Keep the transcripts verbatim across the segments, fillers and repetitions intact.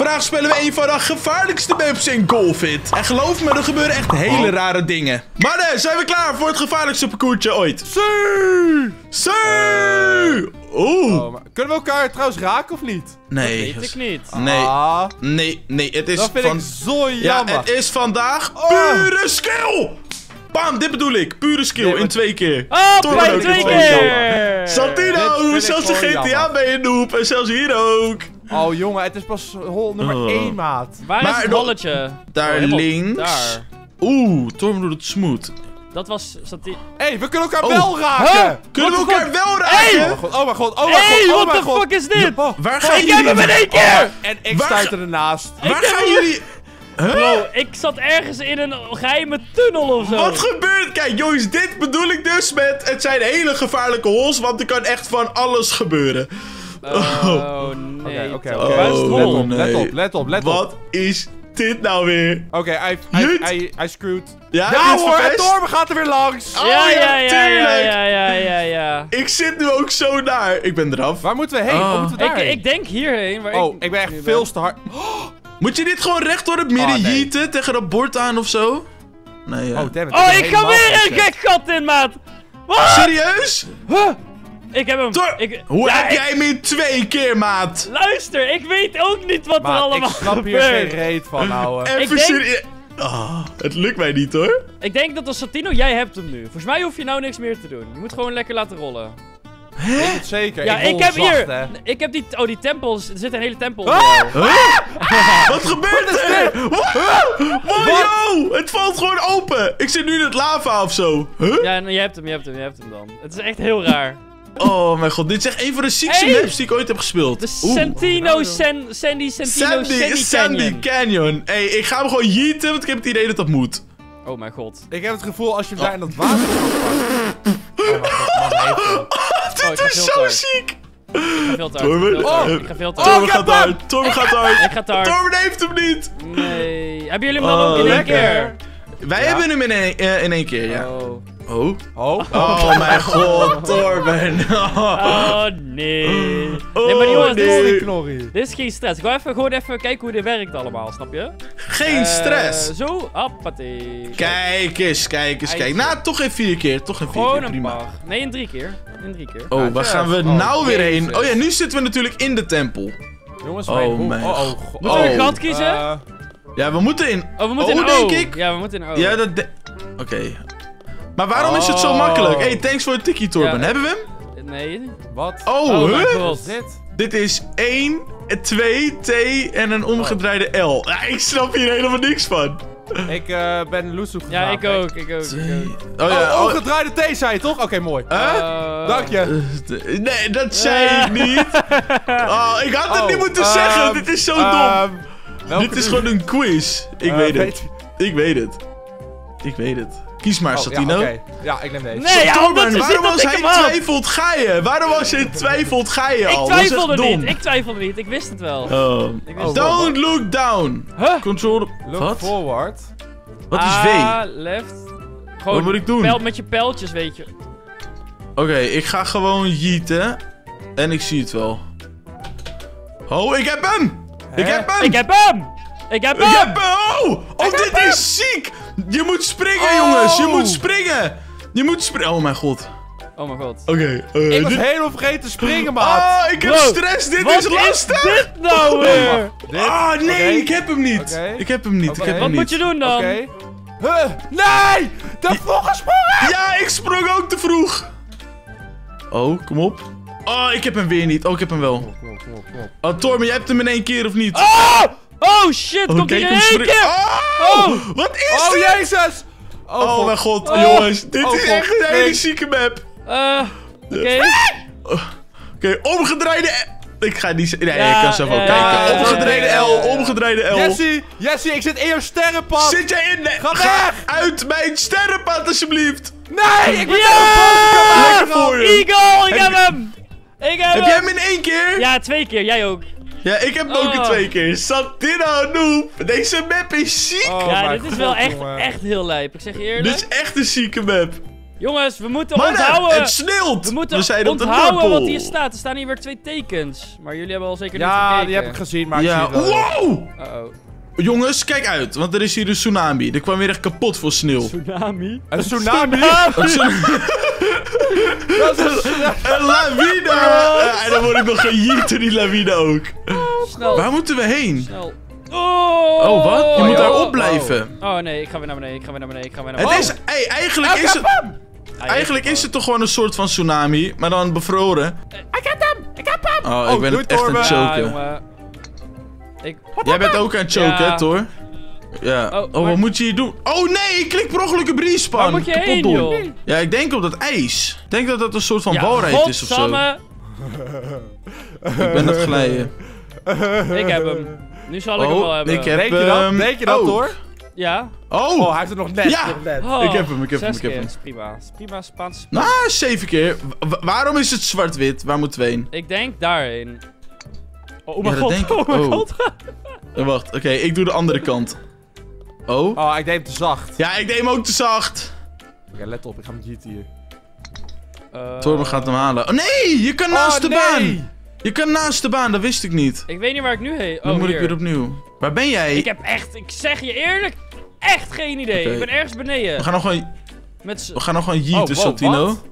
Vandaag spelen we een van de gevaarlijkste maps in Golf It. En geloof me, er gebeuren echt hele rare dingen. Maar nee, zijn we klaar voor het gevaarlijkste parcoursje ooit? Zee! Zee! Oeh. Oh, kunnen we elkaar trouwens raken of niet? Nee. Dat weet ik niet. Nee. Ah. Nee, nee. Het is dat vind van... ik zo jammer. Ja, het is vandaag oh. pure skill. Bam, dit bedoel ik. Pure skill nee, maar... in twee keer. Oh, Torno, in twee keer. Santino, zelfs de G T A ben je noob. En zelfs hier ook. Oh jongen, het is pas hol nummer oh. één, maat. Waar maar is het holletje? Daar oh, links. Daar. Oeh, Torno doet het smooth. Dat was Santino. Hé, hey, we kunnen elkaar oh. wel raken! Huh? Kunnen what we elkaar fuck? wel raken? Hey. Oh mijn god, oh mijn god, oh mijn hey, god, oh mijn god! What the fuck is dit? Oh, waar gaan ik jullie... Ik heb hem in één keer! Oh, en ik waar stuit er ernaast. Waar ik gaan jullie... Huh? Bro, ik zat ergens in een geheime tunnel of zo. Wat gebeurt? Kijk jongens, dit bedoel ik dus met... Het zijn hele gevaarlijke holes, want er kan echt van alles gebeuren. Oh, oh nee. Oké, oké, oké. Let op, let op, let op. Wat is... dit nou weer? Oké, okay, I, I, I, I screwed. Ja, ja hoor, verpest. Het dorp gaat er weer langs. Oh, ja, ja, ja, tuurlijk. Ja, ja, ja, ja, ja. Ik zit nu ook zo naar. Ik ben eraf. Waar moeten we heen? Oh. Moeten we ik, ik denk hierheen. Waar oh, ik, ik ben echt veel te hard. Oh, moet je dit gewoon recht door het midden oh, nee. jieten tegen dat bord aan of zo? Nee, ja. Oh, damn it, oh ik ga weer een gek gat in, maat. What? Serieus? Huh? Ik heb hem. Ik, Hoe ja, heb ik... jij hem in twee keer, maat? Luister, ik weet ook niet wat maat, er allemaal gebeurt. Ik snap hier geen reet van, ouwe. Even serieus. Denk... Oh, het lukt mij niet, hoor. Ik denk dat als Santino, jij hebt hem nu. Volgens mij hoef je nou niks meer te doen. Je moet gewoon lekker laten rollen. Hè? Ik weet het zeker. Ja, ik, ik heb zacht, hier. Hè? Ik heb die. Oh, die tempels. Er zit een hele tempel. Ah! Huh? Ah! Wat gebeurt wat er? Wow, wow, het valt gewoon open. Ik zit nu in het lava of zo. Huh? Ja, nou, je hebt hem, je hebt hem, je hebt hem dan. Het is echt heel raar. Oh mijn god, dit is echt een van de ziekste hey. maps die ik ooit heb gespeeld. De Santino, San, Sandy, Santino, Sandy, Sandy, Sandy Canyon. Canyon. Hey, ik ga hem gewoon yeeten, want ik heb het idee dat dat moet. Oh mijn god. Ik heb het gevoel als je hem oh. daar in dat water... Oh, god, oh, dit oh, is zo ziek. Ik ga veel te hard. Oh, ik ga veel te hard. Torben gaat hard. Torben gaat hard. Ik ga te hard. Torben heeft hem niet. Nee. Hebben jullie hem dan oh, ook in lekker. één keer? Wij ja. hebben hem in één, uh, in één keer, ja. Oh. Oh. Oh. Oh mijn god, Torben. Oh. oh nee. Oh, nee, maar jongens, nee. Dit, dit is geen stress. Ik wil even, gewoon even kijken hoe dit werkt allemaal, snap je? Geen uh, stress. Zo, appatee. Kijk eens, kijk eens, kijk. Nou, toch in vier keer, toch in vier gewoon keer, een prima. Paar. Nee, in drie keer. In drie keer. Oh, ah, waar gaan we oh, nou weer heen? Zes. Oh ja, nu zitten we natuurlijk in de tempel. Jongens, oh, mijn god. Oh, oh, oh. Moeten we een gat kiezen? Uh. Ja, we moeten in Oh, we moeten o, in o. denk ik. Ja, we moeten in O. Ja, dat... Oké. Okay. Maar waarom oh. is het zo makkelijk? Hey, thanks voor het tikkie, Torben. Ja. Hebben we hem? Nee. Wat? Oh, oh huh? Wat is dit? Dit is één, twee, T en een omgedraaide L. Ja, ik snap hier helemaal niks van. Ik uh, ben Loesoek gegaan. Ja, ik ook, ik ook, ik ook. Oh, ja. oh, omgedraaide T zei je toch? Oké, okay, mooi. Huh? Uh, Dank je. Uh, nee, dat zei uh. ik niet. Oh, ik had het oh, niet moeten um, zeggen. Dit is zo um, dom. Dit is gewoon een quiz. Ik uh, weet het. Ik weet het. Ik weet het. Kies maar, oh, Santino. Ja, okay. ja, ik neem deze. Nee, ja, Torben, waarom als hij twijfelt, ga je? Waarom als je twijfelt, ga je al? Ik twijfelde niet, ik twijfelde niet. Ik wist het wel. Oh. Ik wist oh, don't wel. look down. Huh? Control... Look What? forward. Wat is V? Ah, left. Gewoon Wat moet ik doen? Pel met je pijltjes, weet je. Oké, okay, ik ga gewoon yeeten. En ik zie het wel. Oh, ik heb hem! Hè? Ik heb hem! Ik heb hem! Ik heb hem! Ik heb hem! Oh, oh dit hem. is ziek! Je moet springen, oh. jongens! Je moet springen! Je moet springen! Oh mijn god. Oh mijn god. Oké. Okay, uh, ik was dit... helemaal vergeten springen, maat. Oh, ik heb Bro, stress! Dit is lastig! Wat is dit nou weer? Dit? Oh nee, okay. ik heb hem niet! Okay. Ik heb hem niet, okay. ik heb hem Wat niet. moet je doen dan? Okay. Huh? Nee! Te vroeg gesprongen! Ja, ik sprong ook te vroeg! Oh, kom op. Oh, ik heb hem weer niet. Oh, ik heb hem wel. Kom op, kom op, kom op. Oh, Torben, jij hebt hem in één keer of niet? Oh! Oh shit, oh, komt hij in één keer! Oh, oh, wat is oh, dit? Oh jezus! Oh, oh god. mijn god, oh. jongens. Dit oh, is god. echt een hele nee. zieke map. Uh, Oké, okay. ah! okay, omgedraaide... Ik ga niet... Nee, ja, ik kan zelf ook ja, kijken. Ja, ja, omgedraaide ja, ja, ja, ja. L, omgedraaide L. Jessy, Jessy, ik zit in jouw sterrenpad. Zit jij in de... Ga, ga uit mijn sterrenpad, alsjeblieft. Nee, ik ben yeah! yeah! lekker voor je. Eagle, ik heb, heb hem. Ik heb, heb hem. jij hem in één keer? Ja, twee keer. Jij ook. Ja, ik heb hem oh. ook in twee keer. Santino, noob. Deze map is ziek. Oh, ja, dit is wel echt, echt heel lijp. Ik zeg je eerlijk. Dit is echt een zieke map. Jongens, we moeten Mannen, onthouden. Het sneeuwt! We moeten we zijn onthouden op wat hier staat. Er staan hier weer twee tekens. Maar jullie hebben al zeker niet ja, gekeken. Ja, die heb ik gezien, maar ja. ik zie het wel. Wow! Uh-oh. Jongens, kijk uit, want er is hier een tsunami. Er kwam weer echt kapot voor sneeuw. Tsunami? Een tsunami? Een tsunami? Dat is een, tsunami. Een lawine! Ja, en dan word ik nog gejiet door die lawine ook. Snel. Waar moeten we heen? Snel. Oh, oh, wat? Je oh, moet daar op blijven. Oh. oh nee, ik ga weer naar beneden, ik ga weer naar beneden, ik ga weer naar beneden. Het oh. is, ey, eigenlijk is het... Eigenlijk is het toch gewoon een soort van tsunami, maar dan bevroren. Ik heb hem! Ik heb hem! Oh, ik oh, ben het echt aan het choken. Ja, ik... Jij bent ook aan het choken, ja. Thor. Ja. Oh, oh maar... wat moet je hier doen? Oh nee, ik klik per ongeluk een respawn. Waar moet je heen, joh? Ja, ik denk op dat ijs. Ik denk dat dat een soort van ja, walrijd is ofzo. Ik ben aan het glijden. Ik heb hem. Nu zal ik oh, hem wel hebben. Ik heb Denk je dat? Denk je dat, Thor? Ja. Oh. oh, hij heeft het nog net. Ja. Nog net. Oh, ik heb hem, ik heb hem, ik heb hem. Zes keer, prima. Prima, Spaanse. Nou, nah, zeven keer. W waarom is het zwart-wit? Waar moeten we heen? Ik denk daarheen. Oh mijn ja, god, ik, oh mijn oh. god. Wacht, oké, okay, ik doe de andere kant. Oh. Oh, ik deed hem te zacht. Ja, ik deed hem ook te zacht. Oké, okay, let op, ik ga hem jeeten hier. Uh... Torben gaat hem halen. Oh nee, je kan naast oh, de nee. baan. Je kan naast de baan, dat wist ik niet. Ik weet niet waar ik nu heen. Oh, dan moet hier. ik weer opnieuw. Waar ben jij? Ik heb echt, ik zeg je eerlijk, echt geen idee. Okay. Ik ben ergens beneden. We gaan nog gewoon... Met we gaan nog gewoon jeeten, oh, wow, Santino. Wat?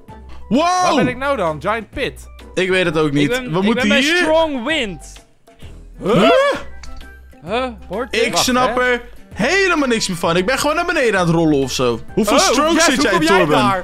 Wow! Waar ben ik nou dan? Giant pit. Ik weet het ook niet. Ik ben, we ik moeten ben bij hier... strong wind. Huh? Huh? huh? Hoort ik wacht, snap hè? er helemaal niks meer van. Ik ben gewoon naar beneden aan het rollen ofzo. Hoeveel oh, strokes yes, zit jij, Torben?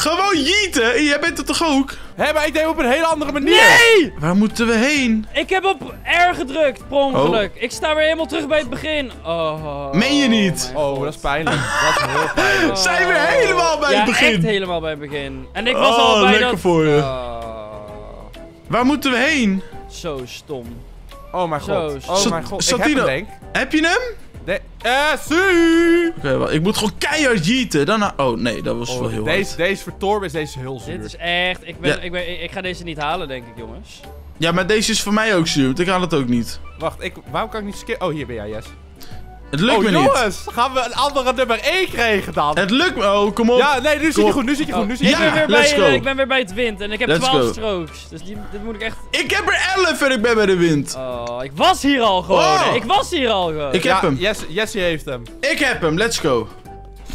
Gewoon jeeten! Jij bent het toch ook? Hé, hey, maar ik deed op een hele andere manier. Nee! Waar moeten we heen? Ik heb op R gedrukt, per ongeluk. Oh. Ik sta weer helemaal terug bij het begin. Oh. Meen je niet? Oh, oh dat is pijnlijk. Dat is heel pijnlijk. Oh. Zijn we helemaal bij ja, het begin? Echt helemaal bij het begin. En ik was oh, al bij lekker dat... voor je. Oh. Waar moeten we heen? Zo stom. Oh mijn god. Zo stom. Oh mijn god. Santino, ik heb hem denk. Heb je hem? Nee. Eh, zuur! Oké, okay, ik moet gewoon keihard jeeten. Daarna... Oh, nee, dat was oh, wel heel deze, hard. Deze voor Torben is deze heel zuur. Dit is echt... Ik, ben, ja. ik, ben, ik, ik ga deze niet halen, denk ik, jongens. Ja, maar deze is voor mij ook zuur. Ik haal het ook niet. Wacht, ik, waarom kan ik niet skippen? Oh, hier ben jij, Jess. Het lukt oh, me jongens, niet. jongens, gaan we een andere nummer één krijgen dan? Het lukt me... Oh, kom op. Ja, nee, nu kom zit je goed, nu zit je oh, goed. Nu zit ja, ik, ben weer bij, uh, ik ben weer bij het wind en ik heb let's twaalf go. strokes. Dus die, dit moet ik echt... Ik heb er elf en ik ben bij de wind. Oh, ik was hier al gewoon. Oh. Ik was hier al gewoon. Ik heb ja, hem. Jess, Jessy heeft hem. Ik heb hem, let's go.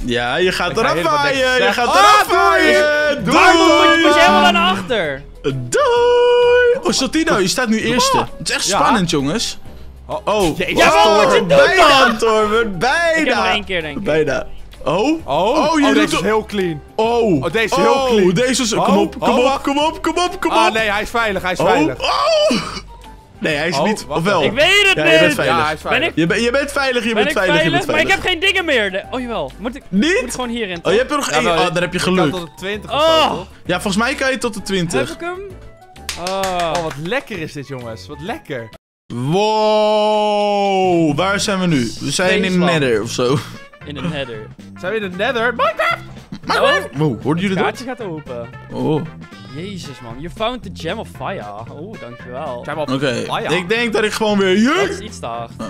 Ja, je gaat eraf waaien. Je gaat eraf waaien. Doei. Doei. Je moet helemaal naar achter. Doei. Oh, Santino, je staat nu eerste. Het is echt spannend, jongens. Oh, oh. Jezus, ja, wat moet je doen, bijna, Torben, bijna. Ik heb nog één keer, denk ik. Bijna. Oh, oh, oh, je oh deze is heel clean. Oh, oh deze is oh. heel clean. Deze is... Oh. Kom op, kom oh. op, kom op, kom op, kom op. Ah, nee, hij is veilig, hij is oh. veilig. Oh. Nee, hij is oh, niet, of wel? Ik weet het ja, niet. Je bent veilig. Ja, hij is veilig. Ben ik... je, ben, je bent veilig, je ben bent veilig, veilig, je bent veilig. Maar ik heb geen dingen meer. Oh, jawel. Moet ik, niet? Moet ik gewoon hierin, toch? Oh, je hebt er nog één. Ja, oh, dan heb je geluk. Je kan tot de twintig of zo, toch? Ja, volgens mij kan je tot de twintig. Heb ik hem? Oh, wat lekker is dit, jongens. Wat lekker. Wow, waar zijn we nu? We zijn in de nether ofzo. In de nether. Zijn we in de nether? Minecraft! Minecraft! Oh. Wow, hoorden jullie dat? Het kaartje gaat open. Oh. Jezus man, you found the gem of fire. Oh, dankjewel. Oké, okay. ik denk dat ik gewoon weer... Hier... Dat is iets te hard. Oh.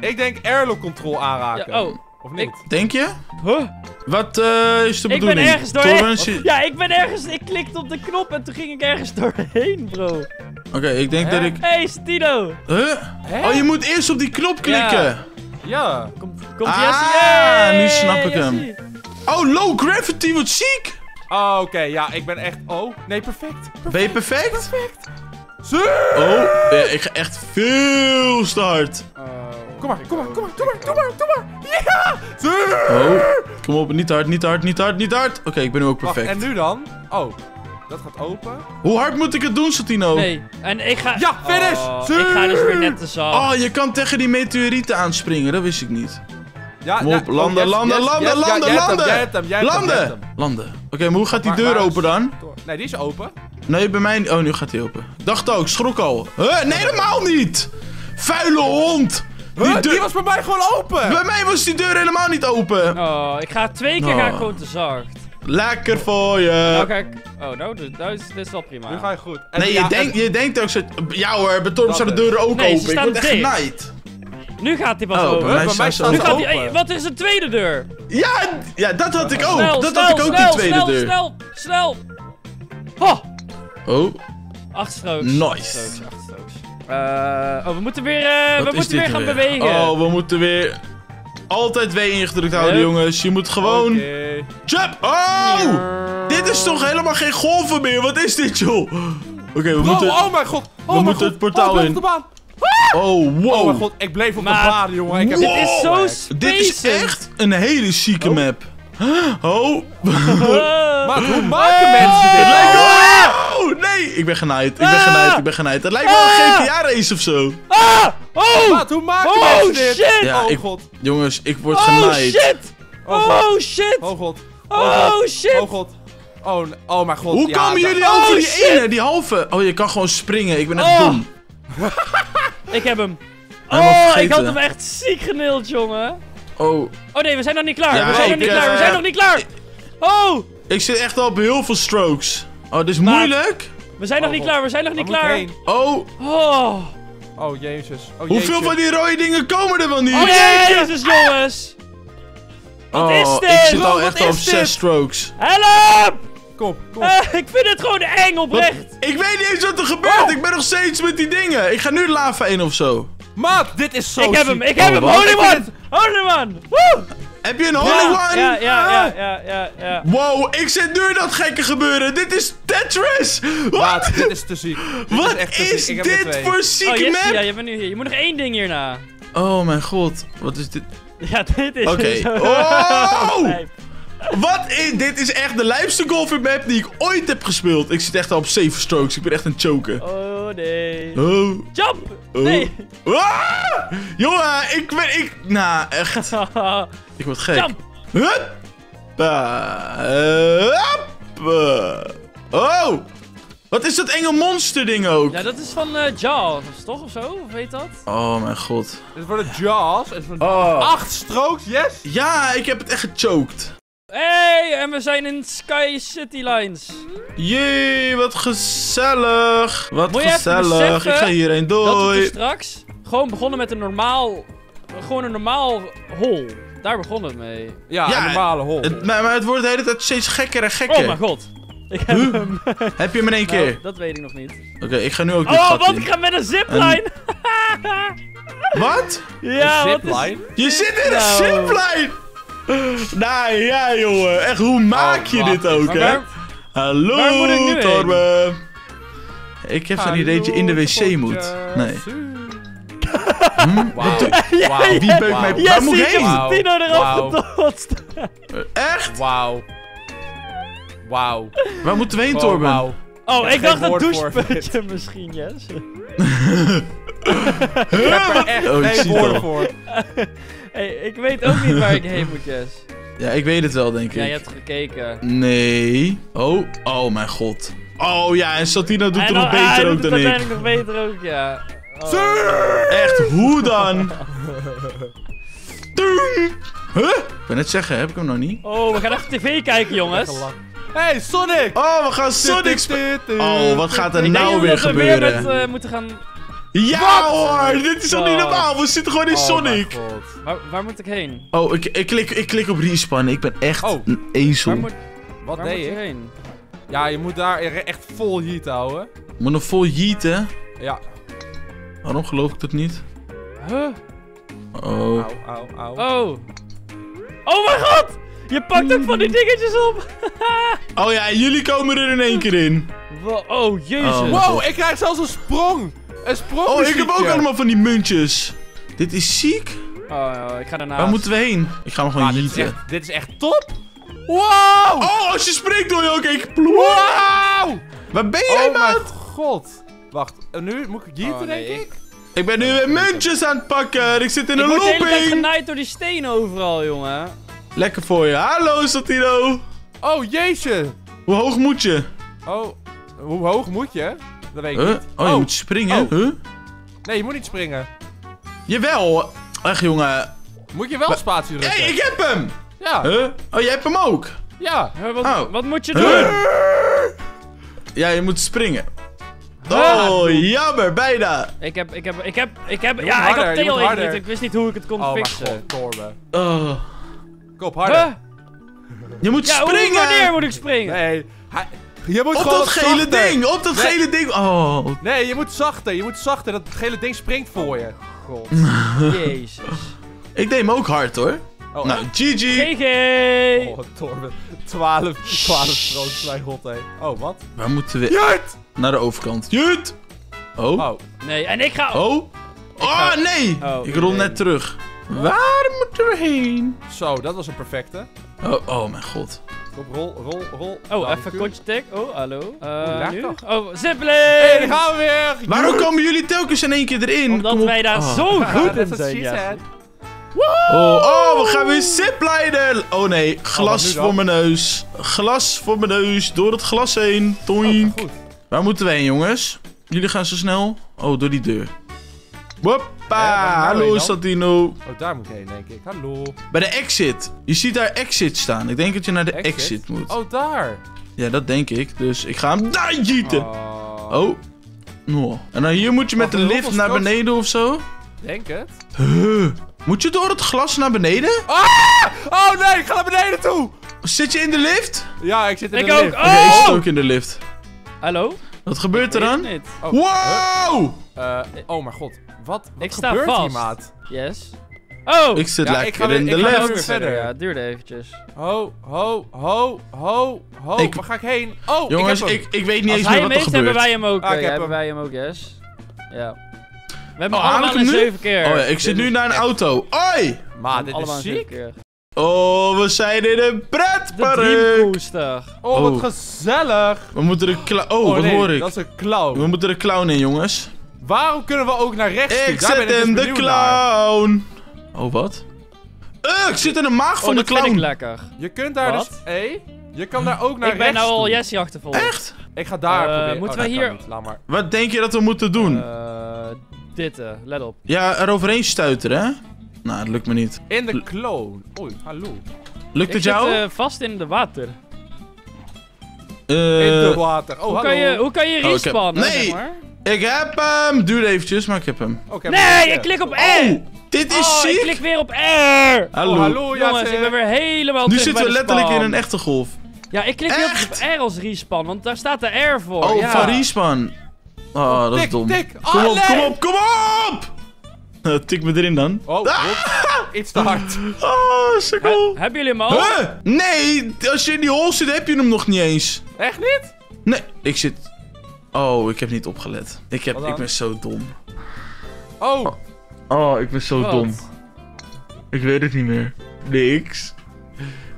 Ik denk airlock control aanraken. Ja, oh. Of niet? Ik... Denk je? Huh? Wat uh, is de bedoeling? Ik ben ergens doorheen. Torben... Ja, ik ben ergens... Ik klikte op de knop en toen ging ik ergens doorheen, bro. Oké, okay, ik denk Hè? dat ik... Hé, hey, Santino! Huh? Hè? Oh, je moet eerst op die knop klikken! Ja! ja. Komt, komt ah, Jessy! Hey, nu snap ik Jessy. hem. Oh, low gravity, wat ziek! Oh, oké, okay, ja, ik ben echt... Oh, nee, perfect. perfect. Ben je perfect? Perfect! Zee! Oh, ja, ik ga echt veel te hard. Uh, kom maar, kom maar, kom maar, doe maar, doe maar, doe maar! Ja! Yeah! Oh, kom op, niet te hard, niet te hard, niet te hard, niet te hard! Oké, okay, ik ben nu ook perfect. Wacht, en nu dan? Oh. Dat gaat open. Hoe hard moet ik het doen, Santino? Nee, en ik ga... Ja, finish! Oh, ik ga dus weer net te zacht. Oh, je kan tegen die meteorieten aanspringen. Dat wist ik niet. Ja, Mop, ja. Landen, oh, yes, landen, yes, landen, yes, landen, yes, landen! Jij hebt hem, jij hebt hem, jij hebt hem. Landen! Landen. Oké, okay, maar hoe gaat die maar, deur maar, open dan? Nee, die is open. Nee, bij mij... Oh, nu gaat die open. Dacht ook, schrok al. Huh? Nee, helemaal niet! Vuile hond! Die, huh? deur... die was bij mij gewoon open! Bij mij was die deur helemaal niet open. Oh, ik ga twee keer oh. ga ik gewoon te zacht. Lekker voor je! Nou kijk, oh nou, dit is, dit is wel prima. Nu ga je goed. En nee, ja, je, denk, en... je denkt ook zo... Ja hoor, bij Torben zijn de deuren ook nee, open. Ze staan ik word echt genaaid. Nu gaat hij pas oh, open. Bij mij staat staat nu gaat open. Die, hey, wat is de tweede deur? Ja, ja dat had ik ook. Snel, dat snel, had ik ook snel, die tweede snel, deur. Snel, snel, snel. Oh. oh. Acht strokes. Nice. Acht strokes, acht strokes. Uh, oh, we moeten weer, uh, we moeten weer gaan weer? bewegen. Oh, we moeten weer... Altijd W ingedrukt houden, yep. jongens. Je moet gewoon... Okay. Jump! Oh! Ja. Dit is toch helemaal geen golven meer? Wat is dit, joh? Oké, okay, we Bro, moeten... Oh mijn god! Oh we mijn moeten god. het portaal oh, in. De baan. Ah! Oh, wow. Oh mijn god, ik bleef op mijn baan, jongen. Ik heb... wow. Dit is zo spacend. Dit is echt een hele chique oh. map. Oh. Maar hoe maken mensen dit? Lijkt me... oh, nee, ik ben genaaid. Ik ben genaaid. Ik ben genaaid. Het lijkt wel een G T A race of zo. Ah! Oh! Maat, hoe maken oh, mensen dit? Shit. Ja, oh, ik, god. Jongens, ik word oh, genaaid. Shit. Oh, god. Oh, shit. Oh, god. Oh, shit. Oh, god. Oh, oh mijn god. Hoe ja, komen jullie over oh, die ene, die halve? Oh, je kan gewoon springen. Ik ben echt oh. dom. Ik heb hem. Oh, ik had hem echt ziek geneeld, jongen. Oh. Oh nee, we zijn nog niet klaar. Ja, we zijn nog niet uh, klaar. We zijn nog niet klaar. Oh! Ik zit echt al op heel veel strokes. Oh, dit is maar, moeilijk. We zijn nog oh, niet klaar. We zijn nog niet klaar. Oh. Oh. Oh, jezus. Oh, hoeveel jezus. van die rode dingen komen er wel niet? Oh, jezus, jongens. Ah. Wat is dit? Ik zit al echt al op zes strokes. Help! Kom op, kom op. Uh, ik vind het gewoon eng, oprecht. Wat? Ik weet niet eens wat er gebeurt. Oh. Ik ben nog steeds met die dingen. Ik ga nu lava in of zo. Maat, dit is zo... Ik heb hem, ik heb oh, hem, holy one! Holy one! Woe! Heb je een holy ja, one? Ja, ja, ja, ja, ja, ja. Wow, ik zit nu in dat gekke gebeuren. Dit is Tetris! Maat, dit is te ziek. Dit Wat is, echt te is ziek. dit voor zieke oh, yes, map? Ja, je bent nu hier. Je moet nog één ding hierna. Oh mijn god, wat is dit? Ja, dit is... Oké. Okay. Oh! Wat is... Dit is echt de lijpste golf map die ik ooit heb gespeeld. Ik zit echt al op zeven strokes. Ik ben echt een choker. Oh nee. Oh. Jump! Oh. Nee. Ah! Jongen, ik ben... Ik... Nou, nah, echt. Ik word gek. Jump! Hup! Oh! Wat is dat enge monster ding ook? Ja, dat is van uh, Jaws, toch? Of zo? Of weet dat? Oh mijn god. Dit worden Jaws. Het worden oh. acht strokes, yes? Ja, ik heb het echt gechoked. Hey, en we zijn in Sky City Lines. Jee, wat gezellig. Wat Moet gezellig. Ik ga hierheen door. Dat we straks gewoon begonnen met een normaal... Gewoon een normaal hol. Daar begon het mee. Ja, ja een normale hol. Het, maar, maar het wordt de hele tijd steeds gekker en gekker. Oh mijn god. Ik heb huh? hem. Heb je hem in één keer? Nou, dat weet ik nog niet. Oké, okay, ik ga nu ook dit Oh, want in. ik ga met een zipline. Een... Wat? Ja, een zipline? Is... Je zit in nou. een zipline! Nou ja, jongen. Echt, hoe maak oh, je wat? dit ook, hè? Waar... Hallo, waar moet ik nu Torben. Heen? Ik heb zo'n ideetje in de wc moet. Nee. Hm? Wow. Wow. Wie beukt wow. mij? Yes, waar moet ik heen? Wow. Tino eraf wow. getotst. Echt? Wauw. Wauw. Waar moeten we heen, wow, Torben? Wow. Oh, ik, ik dacht een doucheputje misschien, yes. Ik heb er echt oh, geen woorden voor. Hey, ik weet ook niet waar ik heen moet, Jess. Ja, ik weet het wel, denk ik. Ja, je hebt gekeken. Nee. Oh, oh mijn god. Oh ja, en Santino doet het nog beter hij ook doet dan ik. Hij doet nog beter ook, ja. Oh. Echt, hoe dan? Huh? Ik wil net zeggen, heb ik hem nog niet? Oh, we gaan even tv kijken, jongens. Hey, Sonic! Oh, we gaan Sonic spelen. Oh, wat gaat er nou weer gebeuren? Ik denk dat we weer met uh, moeten gaan... Ja What? hoor, dit is al oh. niet normaal. We zitten gewoon in oh, Sonic. Waar, waar moet ik heen? Oh, ik, ik, klik, ik klik op respawn. Ik ben echt oh. een ezel. Waar moet, Wat waar deed moet je heen? Ja, je moet daar echt vol yeet houden. Je moet nog vol yeeten? Ja. Waarom geloof ik dat niet? Huh? Oh. Au, au, au. Oh. Oh mijn god! Je pakt ook van die dingetjes op. Oh ja, jullie komen er in één keer in. Wow, oh, jezus. Oh, wow, ik krijg zelfs een sprong. Een sprong. Oh, ik heb ook allemaal van die muntjes. Dit is ziek. Oh, oh ik ga daarnaast. Waar moeten we heen? Ik ga hem gewoon ah, jeeten. Dit, dit is echt top. Wow. Oh, als je springt doe je ook een ploem. Wow. Waar ben jij, man? Oh mijn god. Wacht, nu moet ik jeeten, oh, nee, denk ik? ik? Ik ben nu weer muntjes aan het pakken. Ik zit in ik een looping. Ik word de hele tijd genaaid door die stenen overal, jongen. Lekker voor je. Hallo, Santino. Oh, jeetje. Hoe hoog moet je? Oh, hoe hoog moet je? Dat weet ik huh? niet. Oh, je oh. moet springen. Oh. Huh? Nee, je moet niet springen. Jawel. Echt, jongen. Moet je wel maar... spatie drukken. Hé, hey, ik heb hem. Ja. Huh? Oh, jij hebt hem ook? Ja. Huh, wat, oh. wat moet je doen? Huh? Ja, je moet springen. Oh, ah, jammer, bijna. Ik heb, ik heb, ik heb, ik heb, ja, harder, ik had tail ingedrukt. Ik wist niet hoe ik het kon oh, fixen. Oh. Kom op, harder. Huh? Je moet ja, springen. Ja, wanneer moet ik springen? Nee, hij, je moet op gewoon dat gele zachter. ding, op dat nee. gele ding. Oh. Nee, je moet zachter, je moet zachter. Dat gele ding springt voor je. God. Jezus. Ik deed hem ook hard, hoor. Oh, nou, echt? G G! G G! Oh, Torben. twaalf, twaalf troons, mijn god, hé. Oh, wat? Waar moeten we... Jut! Naar de overkant. Jut! Oh. Oh. Nee, en ik ga... Oh. Oh, ga... nee! Oh, ik rol nee. net terug. Oh. Waar moeten we heen? Zo, dat was een perfecte. Oh, oh mijn god. Kom, rol, rol, rol. Oh, even een kontje tik. Oh, hallo. Uh, nu? Oh, Zipling! Hey, daar gaan we weer! Waarom Jut. komen jullie telkens in één keer erin? Omdat wij daar oh. zo goed ja, in zijn, ja. Oh, oh, we gaan weer ziplinen. Oh nee, glas oh, voor mijn neus. Glas voor mijn neus. Door het glas heen. Toink. Oh, waar moeten we heen, jongens? Jullie gaan zo snel. Oh, door die deur. Hoppa. Ja, hallo, Santino. Oh, daar moet ik heen, denk ik. Hallo. Bij de exit. Je ziet daar exit staan. Ik denk dat je naar de exit, exit moet. Oh, daar. Ja, dat denk ik. Dus ik ga hem daar jieten. Oh. oh. oh. En dan hier moet je met oh, de lift naar beneden of zo. Denk het. Huh. Moet je door het glas naar beneden? Ah! Oh nee, ik ga naar beneden toe! Zit je in de lift? Ja, ik zit in ik de ook. lift. Oh! Okay, ik zit ook in de lift. Hallo? Wat gebeurt er dan? Oh. Wow! Uh, oh mijn god, wat, wat ik gebeurt sta vast. hier, maat? Yes. Oh! Ik zit ja, lekker ik weer, in ik de lift. Ik ga weer verder. Ja, het duurde eventjes. Ho, ho, ho, ho, ho. Ik... Waar ga ik heen? Oh, jongens, ik, heb hem. ik, ik weet niet Als eens meer wat er gebeurt. Hebben wij hem ook. Ah, ik ja, heb hebben hem. wij hem ook, yes. Ja. We hebben oh, allemaal een zeven keer. Oh ja, ik zit nu naar een auto. Oi! Maar dit is ziek. Oh, we zijn in een pretpark. De oh, oh, wat gezellig. We moeten de clown... Oh, oh, wat nee, hoor ik? Dat is een clown. We moeten de clown in, jongens. Waarom kunnen we ook naar rechts? Ik Daar zit in de clown. Naar. Oh, wat? Uh, ik zit in de maag oh, van de clown. Vind ik lekker. Je kunt daar wat? dus... Hey, je kan daar ook naar ik rechts. Ik ben nou al Jessy achtervolgd. Echt? Ik ga daar uh, proberen. Moeten oh, we hier... Maar. Wat denk je dat we moeten doen? Uh, dit, uh, let op. Ja, eroverheen stuiteren, hè? Nou, dat lukt me niet. In de kloon. Oei, hallo. Lukt het jou? Ik zit uh, vast in de water. Uh, in de water. Oh, hoe hallo. Kan je, hoe kan je respannen? Oh, heb... Nee, zeg maar. Ik heb hem. Duurde eventjes, maar ik heb hem. Oh, ik heb nee, ik klik op R. Oh, dit is oh, ziek. Ik klik weer op R. Hallo. Oh, hallo jongens, ik ben weer helemaal Nu zitten we letterlijk in een echte golf. Ja, ik klik echt? niet op R als respawn, want daar staat de R voor. Oh, ja. van respawn. Oh, dat tik, is dom. Tik. Kom oh, op, nee. kom op, kom op! Tik me erin dan. Oh, ah! Iets te hard. Oh, sukkel. He, hebben jullie hem al? Huh? Nee, als je in die hol zit, heb je hem nog niet eens. Echt niet? Nee, ik zit... Oh, ik heb niet opgelet. Ik, heb... ik ben zo dom. Oh. Oh, oh ik ben zo Wat? dom. Ik weet het niet meer. Niks.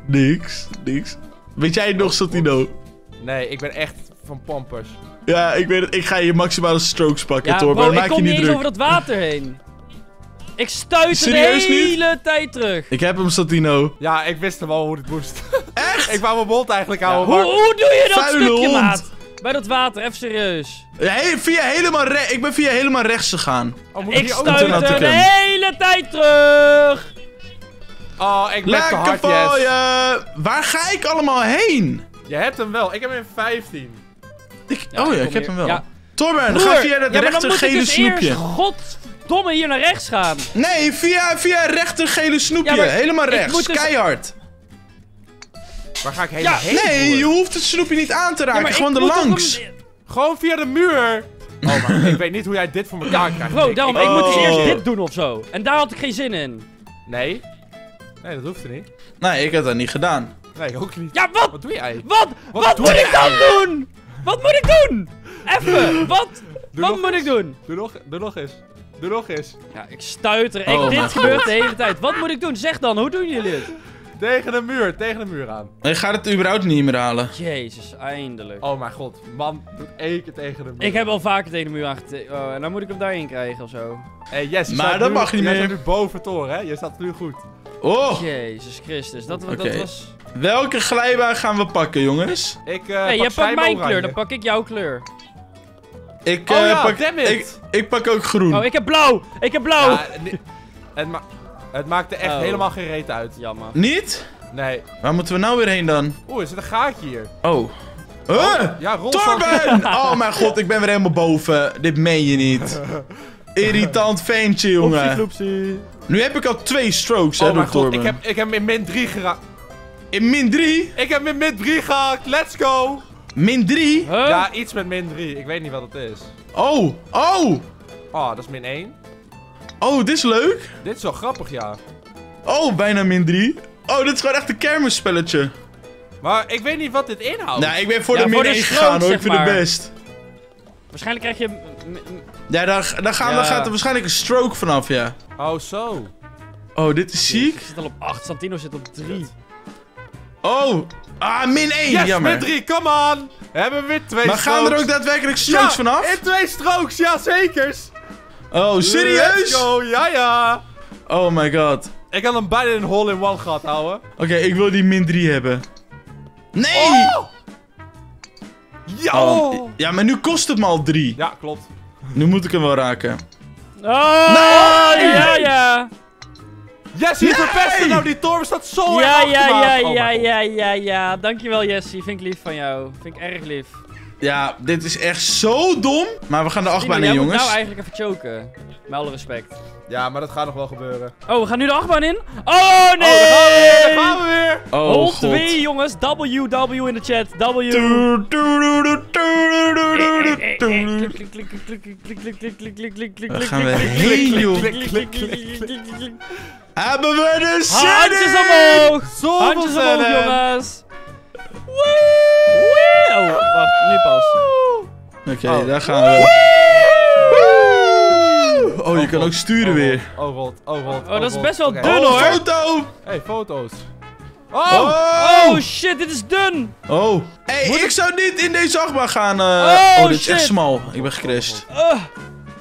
Niks, niks. Weet jij het nog, Santino? Nee, ik ben echt van pampers. Ja, ik weet het. Ik ga je maximale strokes pakken, ja, Torben. Maak je niet druk. Ik kom niet eens over dat water heen. Ik stuit de hele niet? tijd terug. Ik heb hem, Santino. Ja, ik wist hem al hoe het moest. Echt? Ik wou mijn bond eigenlijk houden. Ja, hoe, hoe doe je dat Vuile stukje, hond. maat? Bij dat water, even serieus. Ja, he, via helemaal ik ben via helemaal rechts gegaan. Oh, moet ik ik stuit de hem. hele tijd terug. Oh, ik ben Lekker te hard, yes. je. Waar ga ik allemaal heen? Je hebt hem wel. Ik heb hem in vijftien. Ik, ja, oh ja, ik heb hier. hem wel. Ja. Torben, Broer, ga via dat ja, rechter gele dus snoepje. Goddomme, hier naar rechts gaan. Nee, via, via rechter gele snoepje. Ja, helemaal rechts, dus... keihard. Waar ga ik heen? Ja, heen nee, door? je hoeft het snoepje niet aan te raken. Ja, Gewoon er langs. Een... Gewoon via de muur. Oh, maar ik weet niet hoe jij dit voor elkaar krijgt. Bro, daarom, oh. ik moet dus eerst dit doen of zo. En daar had ik geen zin in. Nee. Nee, dat hoeft er niet. Nee, ik heb dat niet gedaan. Nee, ik ook niet. Ja, wat? Wat doe jij? Wat? Wat, wat moet ik dan doen? Wat moet ik doen? Even, wat? Doe wat moet eens. ik doen? Doe nog, doe nog eens. Doe nog eens. Ja, ik stuiter. Oh, dit gebeurt de hele tijd. Wat moet ik doen? Zeg dan, hoe doen jullie dit? Tegen de muur, tegen de muur aan. Je gaat het überhaupt niet meer halen. Jezus, eindelijk. Oh mijn god, man, doe één keer tegen de muur. Ik heb al vaker tegen de muur aangetekend. Oh, en dan moet ik hem daarin krijgen of zo. Hey, yes, maar dat nu, mag niet meer. Je staat nu boven toren, hè? Je staat nu goed. Oh! Jezus Christus, dat, okay. dat was... Welke glijbaan gaan we pakken, jongens? Ik uh, hey, pak jij pakt mijn oranje. kleur, dan pak ik jouw kleur. Ik, uh, oh ja, pak, damn it. Ik, ik pak ook groen. Oh, ik heb blauw! Ik heb blauw! Ja, het, ma het maakt er echt oh. helemaal geen reet uit. Jammer. Niet? Nee. Waar moeten we nou weer heen dan? Oeh, er zit een gaatje hier. Oh. Huh? Oh, ja, Torben! Oh mijn god, ik ben weer helemaal boven. Dit meen je niet. Irritant ventje, jongen. Oepsie, floepsie. Nu heb ik al twee strokes, hè, oh door Torben. Ik heb, ik heb in min drie geraakt. In min drie? Ik heb in min drie gehaakt, let's go! min drie? Huh? Ja, iets met min drie. Ik weet niet wat het is. Oh, oh! Oh, dat is min één. Oh, dit is leuk. Dit is wel grappig, ja. Oh, bijna min drie. Oh, dit is gewoon echt een kermisspelletje. Maar ik weet niet wat dit inhoudt. Nou, ik ben voor ja, de min één gegaan, hoor. Ik vind maar. het best. Waarschijnlijk krijg je... Ja, daar, daar, gaan, ja. daar gaat er waarschijnlijk een stroke vanaf, ja. Oh, zo. Oh, dit is ziek. Ik zit al op acht. Santino zit op drie. Oh. Ah, min één. Yes, jammer. min drie. Come on. We hebben weer twee maar strokes. Maar gaan er ook daadwerkelijk strokes ja, vanaf? Ja, in twee strokes. Ja, zekers. Oh, serieus? Let's go. Ja, ja. Oh my god. Ik had hem bijna een hole-in-one gehad, ouwe. Oké, okay, ik wil die min drie hebben. Nee! Oh! Ja, oh. ja, maar nu kost het me al drie. Ja, klopt. Nu moet ik hem wel raken. Oh, nee! Ja, ja. Jessy, nee! verpesten nou die Torben staat zo ja, in ja, ja, ja, oh, ja, ja, ja, ja. Dankjewel, Jessy. Vind ik lief van jou. Vind ik erg lief. Ja, dit is echt zo dom. Maar we gaan de achtbaan in, jongens. Moet nou eigenlijk even choken. Met alle respect. Ja, maar dat gaat nog wel gebeuren. Oh, we gaan nu de achtbaan in. Oh, nee! Oh, daar gaan we weer! Hol twee, jongens. W W in de chat. W. We gaan weer heen, joh. Hebben we de zin in? Handjes omhoog! Handjes omhoog, jongens! Wee! Oh, wacht. Nu pas. Oké, daar gaan we. Oh, je oh, kan God. ook sturen oh, weer. Oh, God. Oh, God. Oh, God. Oh, dat is best wel okay. dun, oh, hoor. Foto! Hey, foto's. Oh. Oh. oh, shit, dit is dun. Oh. Hey, Moet ik het? zou niet in deze achtbaan gaan. Uh... Oh, oh, dit shit. is echt smal. Ik ben gecrashed. Oh, oh,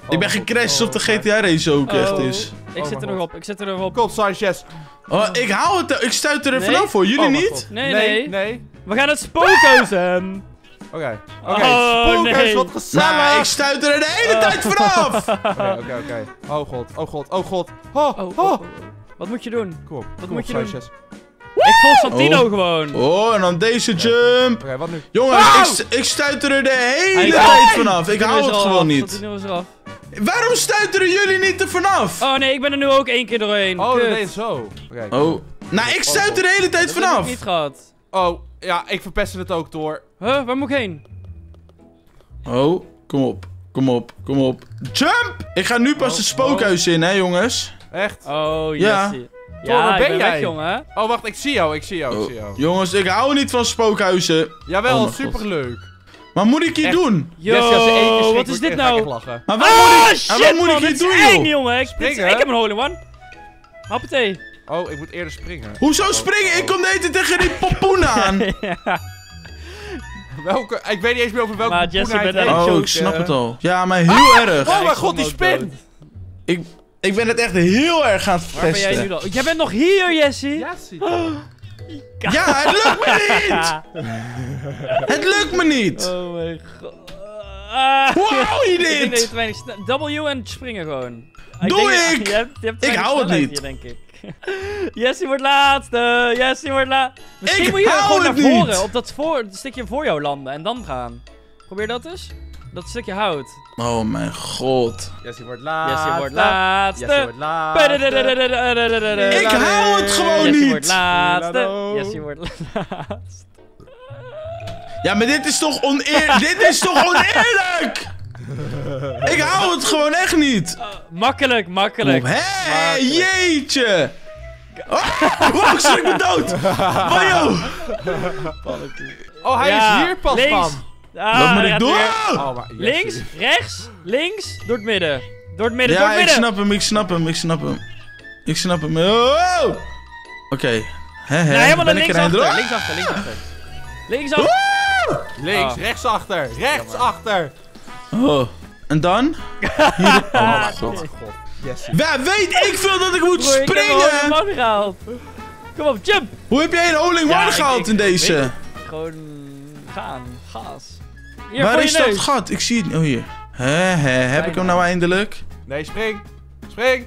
ik ben gecrashed oh, op de G T A race ook oh. echt is. Ik zit er nog op, ik zit er nog op. Kom, Sanchez. Oh, ik hou het, ik stuit er vanaf nee. voor. Jullie oh, niet? Nee, nee, nee, nee. We gaan het spookhuis aan. Oké, okay. okay. oh, spookers, nee. wat gezellig! Maar ik stuit er de hele uh. tijd vanaf! Oké, okay, oké, okay, oké. Okay. Oh god, oh god, oh god. Oh, oh, oh. Oh. Wat moet je doen? Kom op, wat kom moet op, je Sanchez. doen? Woe! Ik volg Santino oh. gewoon. Oh, en dan deze jump. Oké, okay, wat nu? Jongens, wow. ik, ik stuit er de hele hey. tijd vanaf. Ik hou het gewoon af. niet. Santino is eraf. Waarom stuiteren jullie niet er vanaf? Oh nee, ik ben er nu ook één keer doorheen. Oh, Kut. nee, zo. Okay, oh. Nou, ik stuit oh, er de hele tijd vanaf. Dat heb ik niet gehad. Oh, ja, ik verpest het ook door. Huh, waar moet ik heen? Oh, kom op. Kom op, kom op. Jump! Ik ga nu pas oh, het spookhuis oh. in, hè, jongens. Echt? Oh, yes. Ja, ja waar ben, ben jij? Weg, jongen. Oh, wacht, ik zie jou, ik zie jou, oh. ik zie jou. Jongens, ik hou niet van spookhuizen. Jawel, oh, superleuk. Maar moet ik hier echt? doen? Yo, yes, wat is dit nou? Maar wat oh, moet ik, shit, wat moet man, ik hier doen, eng, joh? jongen. Ik, dit, ik heb een hole-in-one. Hoppatee. Oh, ik moet eerder springen. Hoezo oh, springen? Oh. Ik kom net tegen die popoen aan. ja. Welke? Ik weet niet eens meer over welke maar Jessy bent echt Oh, ik snap het al. Ja, maar heel ah! erg. Oh mijn god, die spin! Ik, ik ben het echt heel erg gaan verpesten. Waar ben jij nu dan? Jij bent nog hier, Jessy! Jessy! Oh. Ja, het lukt me niet! het lukt me niet! Oh mijn god. Uh, Hoe hou je dit? W en springen gewoon. Doe ik! Denk, ik, je hebt, je hebt ik hou het niet. Hier, denk ik. Jessy wordt laatste! Jessy wordt laatste! Misschien ik moet je gewoon naar voren, niet. op dat voor, stukje voor jou landen en dan gaan. Probeer dat eens. Dat stukje hout. Oh mijn god. Jessy wordt laatste! Jessy wordt laatste! Jessy wordt laatste! Ik hou het gewoon niet! Jessy wordt laatste! Jessy wordt laatste! Ja, maar dit is toch oneerlijk! Dit is toch oneerlijk! Ik hou het gewoon echt niet! Uh, makkelijk, makkelijk. Hé, hey, jeetje! Oh, wow, schrik me dood! Wajo! Oh, hij ja. is hier pas links. van. Ah, Wat moet ik doen? Oh, maar, yes, links, yes. rechts, links, door het midden. Door het midden, ja, door het midden! ik snap hem, ik snap hem, ik snap hem. Ik snap hem. Oh! Oké. Okay. He, he. Nou, helemaal naar links, links achter, links achter, links achter. Links achter. Links, oh. rechts achter, rechts Jammer. achter. Oh, en dan? Hier... Oh mijn god. Yes, ja, weet ik veel dat ik moet Broer, springen! Ik heb een hole-in-one gehaald. Kom op, jump! Hoe heb jij een hole-in-one ja, gehaald ik, in deze? Ik, gewoon gaan, gaas. Hier, Waar is dat gat? Ik zie het. Oh hier. He, he, heb ik hem nou eindelijk? Nee, spring! Spring!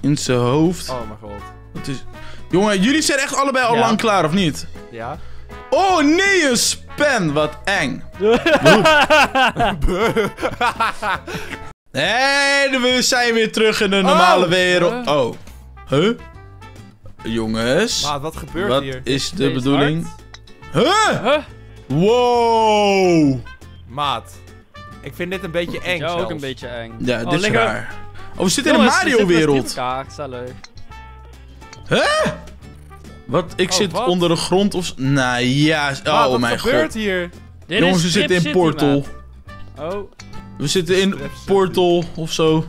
In zijn hoofd. Oh mijn god. Wat is... Jongen, jullie zijn echt allebei al ja. lang klaar, of niet? Ja. Oh nee, een pen, wat eng. Nee, dan zijn we weer terug in de normale oh, wereld. Oh. Huh? Jongens. Maar wat gebeurt wat hier? Wat is de bedoeling? Huh? huh? Wow. Maat. Ik vind dit een beetje eng. Ja, zelfs. ook een beetje eng. Ja, oh, dit lekker. is raar. Oh, we zitten Jongens, in de Mario-wereld. Huh? Wat? Ik oh, zit wat? onder de grond of... Nou ja, oh Maat, wat mijn god. Wat gebeurt hier? Jongens, we zitten in City, Portal. Man. Oh. We zitten in Portal of zo.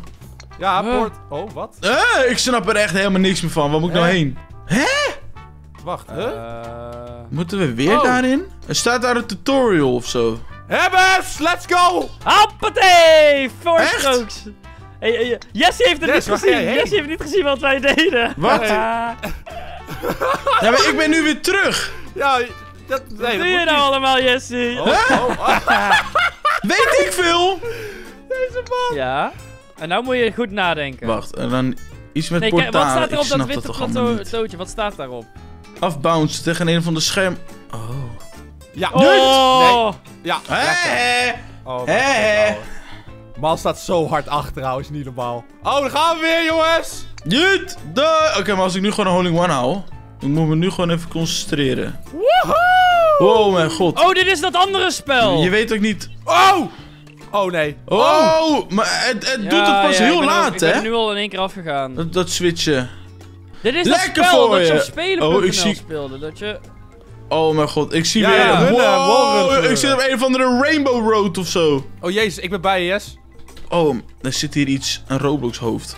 Ja, huh? Port... Oh, wat? Eh, ik snap er echt helemaal niks meer van. Waar moet ik eh? nou heen? Hè? Wacht, hè? Huh? Uh... Moeten we weer oh. daarin? Er staat daar een tutorial of zo. Hebbers, let's go! Hoppatee! Voorstrooks! Hey, hey, Jessy heeft het yes, niet gezien! Hey. Jessy heeft niet gezien wat wij deden! Wat? Ja, ja maar ik ben nu weer terug! Ja, dat... Nee, wat dat doe je nou niet... allemaal, Jessy? Oh, huh? oh, oh. Weet ik veel! Deze man! Ja, en nou moet je goed nadenken. Wacht, en dan iets met nee, portalen. Wat staat er op dat witte plateautje? Wat staat daarop? Afbounce tegen een van de scherm... Oh... Ja, oh. Nee. Ja. Hé! Hé! Man staat zo hard achter, trouwens, niet normaal. Oh, daar gaan we weer, jongens! Jut! De... Oké, okay, maar als ik nu gewoon een holding one hou, dan moet ik me nu gewoon even concentreren. Woehoe! Oh, mijn god. Oh, dit is dat andere spel! Je weet ook niet. Oh! Oh, nee. Oh! oh. Maar het, het ja, doet het pas ja, heel ben laat, hè? Ik ben nu al in één keer afgegaan. Dat, dat switchen. Dit is Lekker dat spel voor dat je op spelen.nl oh, zie... speelde. Dat je... Oh mijn god, ik zie ja, weer... Ja, wow, wow, wow, ik zit op een of andere Rainbow Road of zo. Oh jezus, ik ben bij je, Jess. Oh, er zit hier iets, een Roblox hoofd.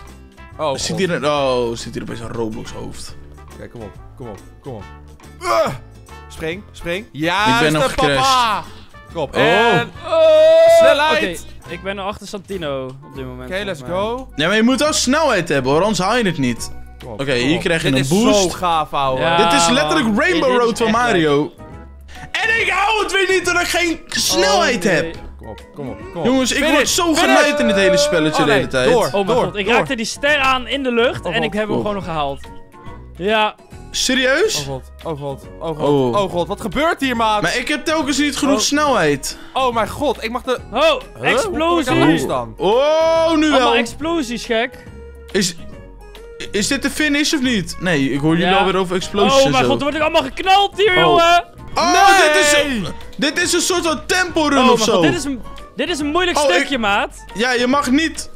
Oh, er zit hier een, oh, er zit hier opeens een Roblox hoofd. Oké, okay, kom op, kom op, kom op. Uh, spring, spring. Ja, ik ben nog gecrashed. Kom op, oh. en... Oh, snelheid! Okay, ik ben achter Santino op dit moment. Oké, okay, let's go. Ja, maar je moet ook snelheid hebben hoor, anders haal je het niet. Oké, okay, hier krijg je dit een boost. Dit is zo gaaf, ouwe. Ja, dit is letterlijk man. Rainbow nee, Road van Mario. Leuk. En ik hou het weer niet dat ik geen snelheid oh, nee. heb. Kom op, kom op, kom op. Jongens, ik finish, word zo geleid in dit hele spelletje oh, nee. de hele tijd. Door, oh mijn god, ik door. raakte die ster aan in de lucht oh, en ik heb hem oh. gewoon nog gehaald. Ja. Serieus? Oh god, oh god, oh god, oh, oh god. Wat gebeurt hier, maat? Maar ik heb telkens niet genoeg oh. snelheid. Oh mijn god, ik mag de... Oh, huh? explosie. Oh. oh, nu wel. Allemaal explosies, gek. Is... Is dit de finish of niet? Nee, ik hoor jullie ja. alweer over explosies. Oh, en mijn god, dan word ik allemaal geknald hier, oh. jongen! Oh, nee. dit, is een, dit is een soort van tempo-run oh, of zo. God, dit, is een, dit is een moeilijk oh, stukje, ik, maat. Ja, je mag niet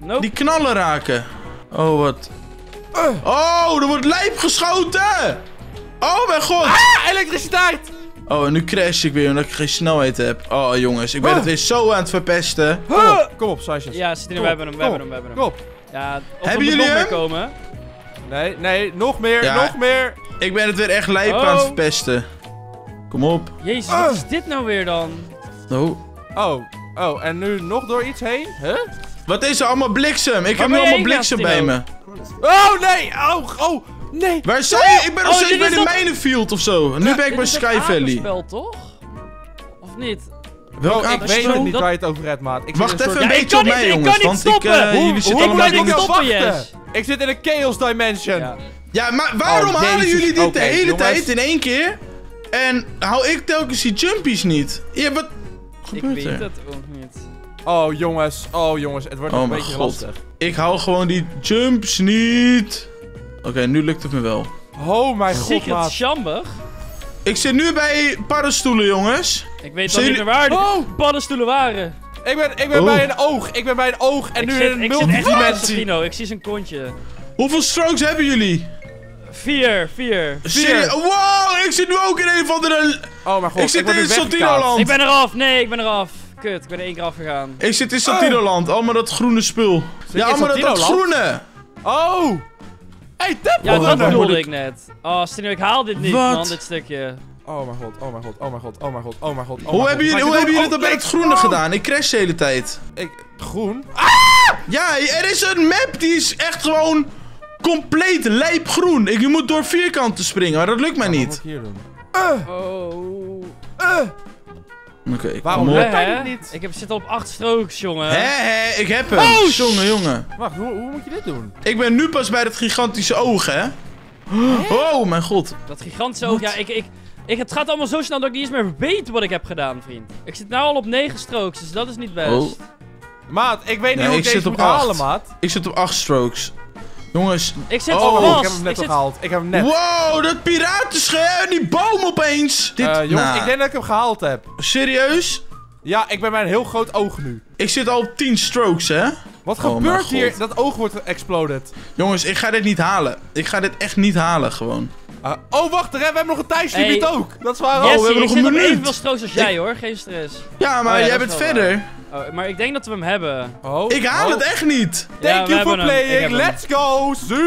nope. die knallen raken. Oh, wat. Uh. Oh, er wordt lijp geschoten! Oh, mijn god! Ah, elektriciteit! Oh, en nu crash ik weer omdat ik geen snelheid heb. Oh, jongens, ik ben huh. het weer zo aan het verpesten. Huh. Kom op, kom op, Sasha. Ja, Santino, we hebben hem, we hebben hem, we hebben hem. Kom op. Ja, hebben jullie nog meer komen? Nee, nee, nog meer, ja, nog meer. Ik ben het weer echt lijp oh. aan het verpesten. Kom op. Jezus, oh. wat is dit nou weer dan? Oh. Oh, oh, en nu nog door iets heen? Huh? Wat is er allemaal bliksem? Ik Waar heb nu allemaal bliksem bij me. Oh, nee, oh, oh, nee. Waar zijn oh. je? Ik ben nog oh, steeds bij de dat... mijnenfield of zo. En nu ja, ben ik bij Sky Valley. Dit is een spel, toch? Of niet? Bro, ik weet het niet dat... waar je het over hebt, maat. Ik Wacht even soort... een ja, beetje op mij, niet, jongens. Ik kan niet stoppen! Ik, uh, hoe, hoe, hoe kan ik niet stoppen, yes. Ik zit in een chaos dimension. Ja, ja maar waarom oh, halen jullie dit okay, de hele jongens. tijd in één keer? En hou ik telkens die jumpies niet? Ja, wat gebeurt er? Ik weet dat ook niet. Oh, jongens. Oh, jongens. Het wordt oh, een beetje god. lastig. Ik hou gewoon die jumps niet. Oké, okay, nu lukt het me wel. Oh, mijn god, Secret maat. Chamber? Ik zit nu bij paddenstoelen, jongens. Ik weet al niet meer waar die oh. paddenstoelen waren. Ik ben, ik ben oh. bij een oog. Ik ben bij een oog. En ik nu zit, in een multidimensie. Ik zie zijn kontje. Hoeveel strokes hebben jullie? Vier. Vier. Vier. Wow, ik zit nu ook in een van de... Oh mijn god. Ik zit ik in Santino-land. Ik ben eraf. Nee, ik ben eraf. Kut, ik ben er één keer afgegaan. Ik zit in Santino-land. Allemaal dat groene spul. Zit ja, allemaal dat, dat groene. Oh. Hey, tap! Ja, dat bedoelde ik net. Oh, Santino, ik haal dit niet, Wat? man, dit stukje. Oh mijn god, oh mijn god, oh mijn god, oh mijn god, oh mijn god. Hoe hebben jullie, hoe hebben jullie dat bij het groene gedaan? Ik crash de hele tijd. Ik, groen? Ah! Ja, er is een map die is echt gewoon compleet lijpgroen. Ik moet door vierkanten springen, maar dat lukt mij niet. Wat moet ik hier doen? Uh. Oh. Uh. Oké, okay, waarom lukt het niet? Ik heb, zit al op acht strokes, jongen. Hé, hé, ik heb hem. Oh, jongen, jongen. Wacht, hoe, hoe moet je dit doen? Ik ben nu pas bij dat gigantische oog, hè? Hé? Oh, mijn god. Dat gigantische oog, Wat? ja, ik, ik... Ik, het gaat allemaal zo snel dat ik niet eens meer weet wat ik heb gedaan, vriend. Ik zit nu al op negen strokes, dus dat is niet best. Oh. Maat, ik weet niet nee, hoe ik, ik deze moet halen, maat. Ik zit op acht strokes. Jongens. Ik zit oh, vast. Ik heb hem net ik gehaald. Zit... Ik heb hem net. Wow, dat piratenschip en die boom opeens. Dit... Uh, jongens, nah. Ik denk dat ik hem gehaald heb. Serieus? Ja, ik ben bij een heel groot oog nu. Ik zit al op tien strokes, hè? Wat oh, gebeurt hier? Dat oog wordt exploded. Jongens, ik ga dit niet halen. Ik ga dit echt niet halen, gewoon. Uh, oh, wacht, hè? We hebben nog een tijdslimiet hey. ook. Dat is waar. Yes, oh, we hebben nog een minuut. Ik zit evenveel strokes als jij, ik... hoor. Geen stress. Ja, maar oh, ja, jij bent verder. Waar. Oh, maar ik denk dat we hem hebben. Oh. Ik haal oh. het echt niet. Thank ja, you for playing. Let's hem. go. Zee.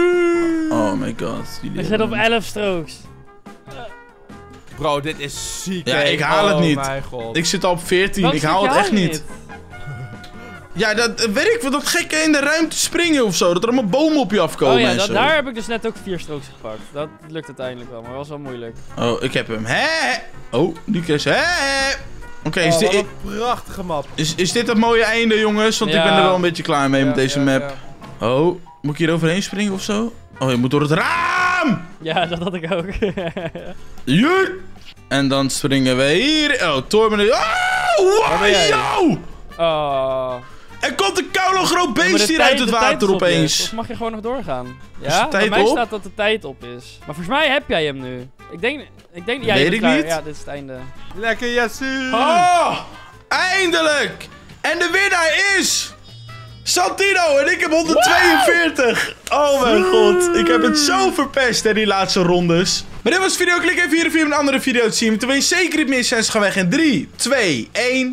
Oh my god. We zitten op elf strokes. Bro, dit is ziek. Ja, ik haal oh, het niet. Mijn god. Ik zit al op veertien. Waarom ik haal het echt niet. niet? Ja, dat weet ik. Dat gekke in de ruimte springen of zo. Dat er allemaal bomen op je afkomen. Oh ja, dat, daar heb ik dus net ook vier strokes gepakt. Dat lukt uiteindelijk wel, maar dat was wel moeilijk. Oh, ik heb hem. Hè? Oh, Lucas. Hè? Oké, okay, oh, is dit... Wat een prachtige map. Is, is dit het mooie einde, jongens? Want ja. ik ben er wel een beetje klaar mee ja, met deze ja, map. Ja. Oh, moet ik hier overheen springen of zo? Oh, je moet door het raam! Ja, dat had ik ook. yeah. En dan springen we hier. Oh, Torben... Oh, wow! Oh. Er komt een koude groot beest hier uit het water opeens. Of mag je gewoon nog doorgaan? Ja, bij mij staat dat de tijd op is. Maar volgens mij heb jij hem nu. Ik denk... Ik denk ja, weet ik niet. Ja, dit is het einde. Lekker, Jessy! Oh! Eindelijk! En de winnaar is... Santino! En ik heb honderdtweeënveertig! Wow. Oh mijn god. Ik heb het zo verpest, hè, die laatste rondes. Maar dit was de video. Klik even hier of hier om een andere video te zien. Terwijl je zeker niet meer zes gaan weg in drie, twee, één...